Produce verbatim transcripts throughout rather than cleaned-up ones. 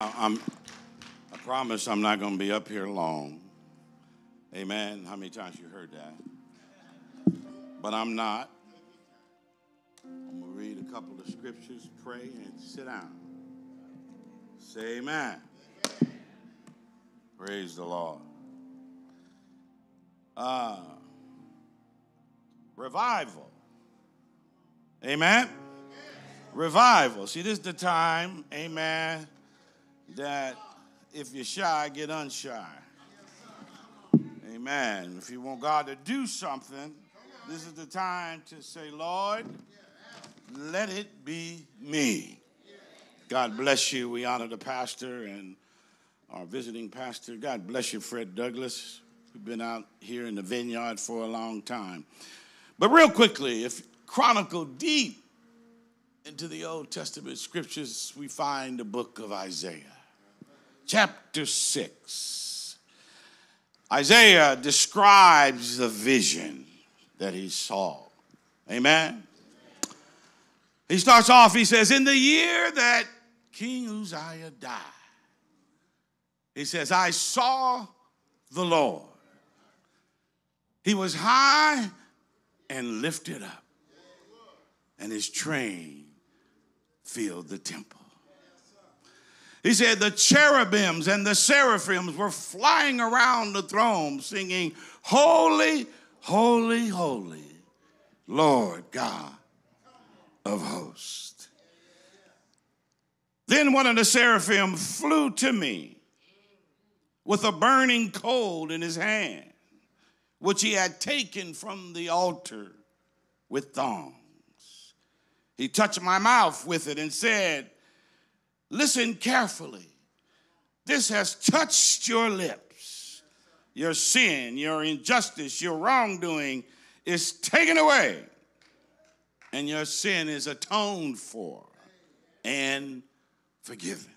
I'm, I promise I'm not going to be up here long. Amen. How many times you heard that? But I'm not. I'm going to read a couple of scriptures, pray, and sit down. Say amen. Amen. Praise the Lord. Uh, revival. Amen? Amen. Revival. See, this is the time. Amen. That if you're shy, get unshy. Amen. If you want God to do something, this is the time to say, Lord, let it be me. God bless you. We honor the pastor and our visiting pastor. God bless you, Fred Douglas. We've been out here in the vineyard for a long time. But real quickly, if chronicle deep into the Old Testament scriptures, we find the book of Isaiah. Chapter six, Isaiah describes the vision that he saw. Amen? He starts off, he says, in the year that King Uzziah died, he says, I saw the Lord. He was high and lifted up, and his train filled the temple. He said the cherubims and the seraphims were flying around the throne singing, holy, holy, holy, Lord God of hosts. Then one of the seraphim flew to me with a burning coal in his hand, which he had taken from the altar with thongs. He touched my mouth with it and said, listen carefully. This has touched your lips. Your sin, your injustice, your wrongdoing is taken away, and your sin is atoned for and forgiven.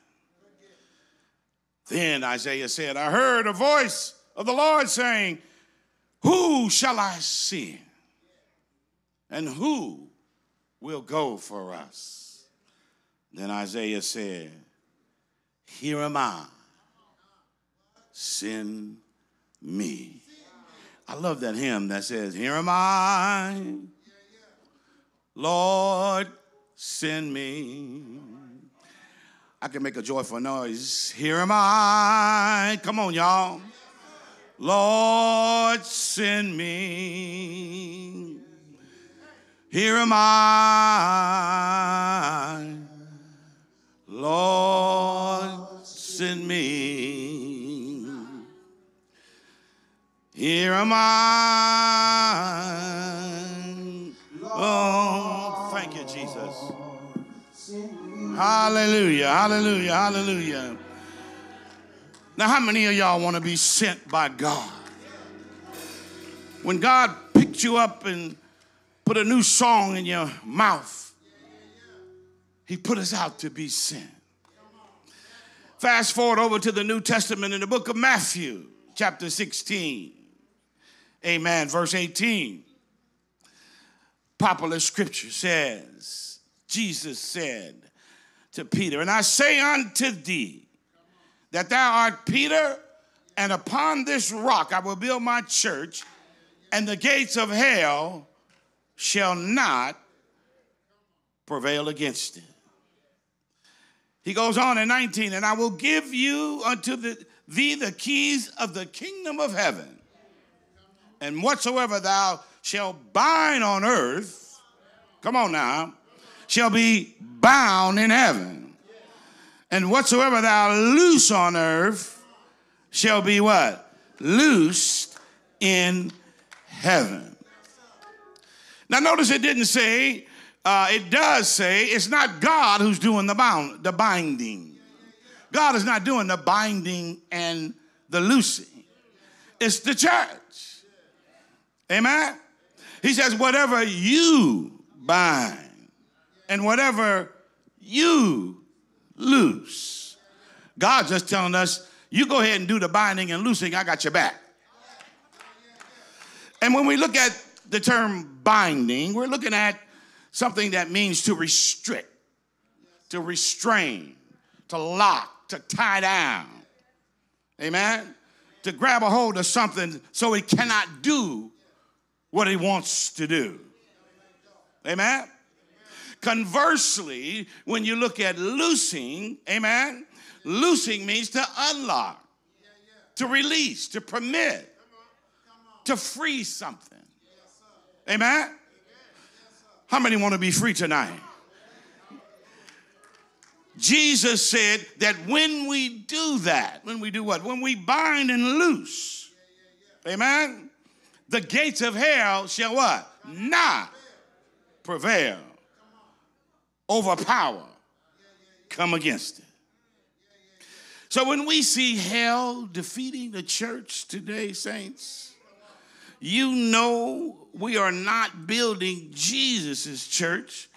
Then Isaiah said, I heard a voice of the Lord saying, who shall I send? And who will go for us? Then Isaiah said, here am I, send me. I love that hymn that says, here am I, Lord, send me. I can make a joyful noise. Here am I, come on y'all. Lord, send me. Here am I. Lord, send me. Here am I. Oh, thank you, Jesus. Hallelujah, hallelujah, hallelujah. Now, how many of y'all want to be sent by God? When God picked you up and put a new song in your mouth, he put us out to be sent. Fast forward over to the New Testament in the book of Matthew, chapter sixteen. Amen. Verse eighteen. Popular scripture says, Jesus said to Peter, and I say unto thee that thou art Peter, and upon this rock I will build my church, and the gates of hell shall not prevail against it. He goes on in nineteen, and I will give you unto the, thee the keys of the kingdom of heaven, and whatsoever thou shalt bind on earth, come on now, shall be bound in heaven, and whatsoever thou loose on earth shall be what? Loosed in heaven. Now notice it didn't say, Uh, it does say it's not God who's doing the bound, the binding. God is not doing the binding and the loosing. It's the church. Amen? He says, whatever you bind and whatever you loose. God's just telling us, you go ahead and do the binding and loosing. I got your back. And when we look at the term binding, we're looking at something that means to restrict, to restrain, to lock, to tie down. Amen? To grab a hold of something so it cannot do what it wants to do. Amen? Conversely, when you look at loosing, amen, loosing means to unlock, to release, to permit, to free something. Amen? How many want to be free tonight? Jesus said that when we do that, when we do what? When we bind and loose, amen, the gates of hell shall what? Not prevail, overpower, come against it. So when we see hell defeating the church today, saints, you know we are not building Jesus' church.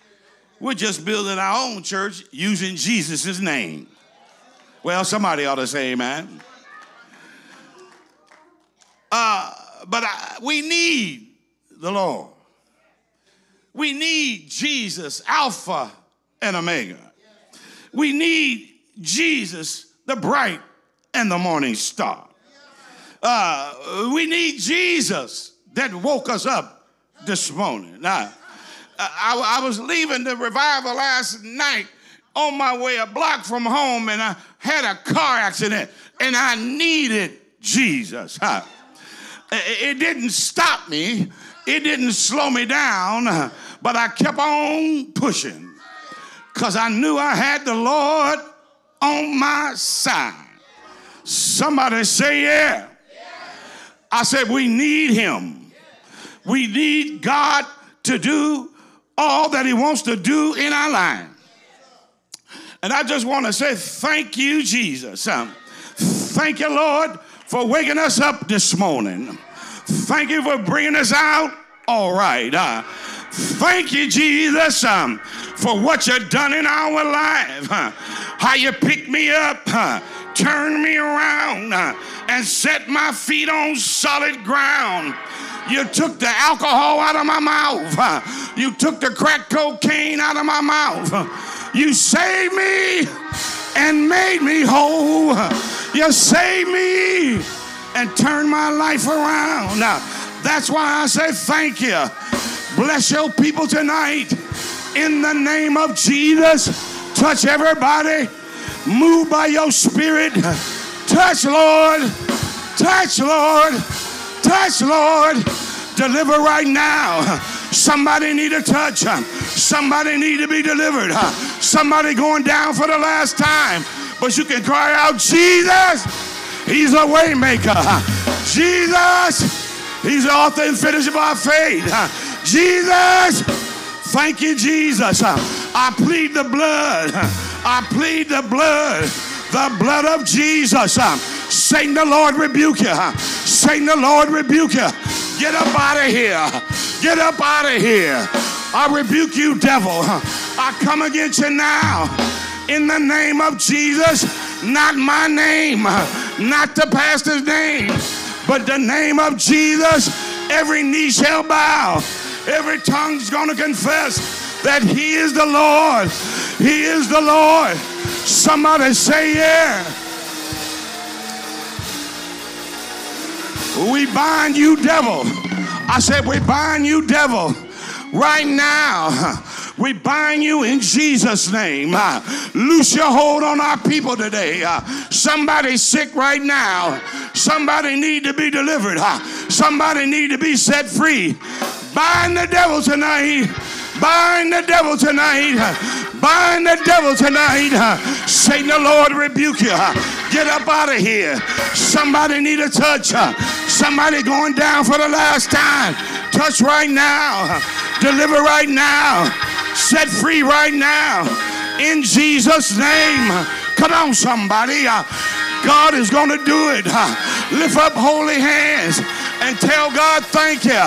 We're just building our own church using Jesus' name. Well, somebody ought to say amen. Uh, but I, we need the Lord. We need Jesus, Alpha and Omega. We need Jesus, the bright and the morning star. Uh, we need Jesus that woke us up this morning. Now, I, I was leaving the revival last night on my way a block from home, and I had a car accident, and I needed Jesus. Huh? It didn't stop me. It didn't slow me down, but I kept on pushing because I knew I had the Lord on my side. Somebody say yeah. I said we need him. We need God to do all that he wants to do in our life. And I just want to say thank you, Jesus. Um, thank you, Lord, for waking us up this morning. Thank you for bringing us out all right. Uh, thank you, Jesus, um, for what you've done in our life. Huh? How you picked me up, huh? Turned me around, uh, and set my feet on solid ground. You took the alcohol out of my mouth. Uh, you took the crack cocaine out of my mouth. Uh, you saved me and made me whole. Uh, you saved me and turned my life around. Uh, that's why I say thank you. Bless your people tonight. In the name of Jesus, touch everybody. Move by your spirit. Touch, Lord. Touch, Lord. Touch, Lord. Deliver right now. Somebody need a touch. Somebody need to be delivered. Somebody going down for the last time. But you can cry out, Jesus, he's a way maker. Jesus, he's the author and finisher of our faith. Jesus, thank you, Jesus. I plead the blood. I plead the blood, the blood of Jesus. Satan, the Lord rebuke you. Satan, the Lord rebuke you. Get up out of here. Get up out of here. I rebuke you, devil. I come against you now. In the name of Jesus, not my name, not the pastor's name, but the name of Jesus, every knee shall bow. Every tongue's going to confess that he is the Lord. He is the Lord. Somebody say yeah. We bind you, devil. I said we bind you, devil, right now. We bind you in Jesus' name. Uh, loose your hold on our people today. Uh, somebody sick right now. Somebody need to be delivered. Uh, somebody need to be set free. Bind the devil tonight. Bind the devil tonight. Bind the devil tonight. Satan, the Lord rebuke you. Get up out of here. Somebody need a touch. Somebody going down for the last time. Touch right now. Deliver right now. Set free right now. In Jesus' name. Come on, somebody. God is going to do it. Lift up holy hands and tell God thank you.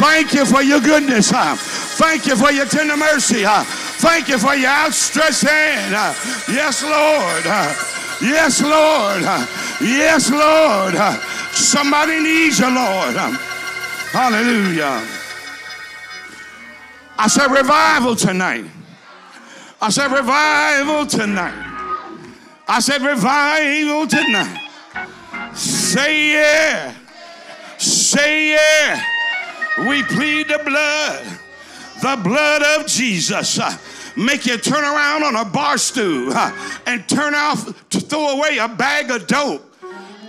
Thank you for your goodness. Thank you for your tender mercy. Thank you for your outstretched hand. Yes, Lord. Yes, Lord. Yes, Lord. Somebody needs you, Lord. Hallelujah. I said revival tonight. I said revival tonight. I said revival tonight. Say yeah. Say yeah. We plead the blood. The blood of Jesus. Make you turn around on a bar stool and turn off, to throw away a bag of dope.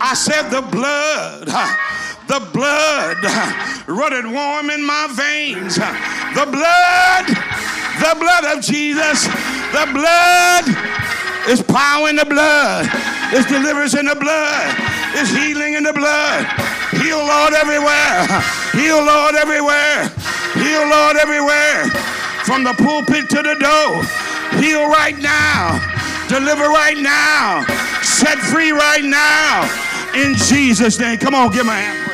I said the blood. The blood running warm in my veins. The blood, the blood of Jesus. The blood is power in the blood. It's deliverance in the blood. It's healing in the blood. Heal, Lord, everywhere. Heal, Lord, everywhere. Heal, Lord, everywhere. From the pulpit to the door. Heal right now. Deliver right now. Set free right now. In Jesus' name. Come on, give me a hand.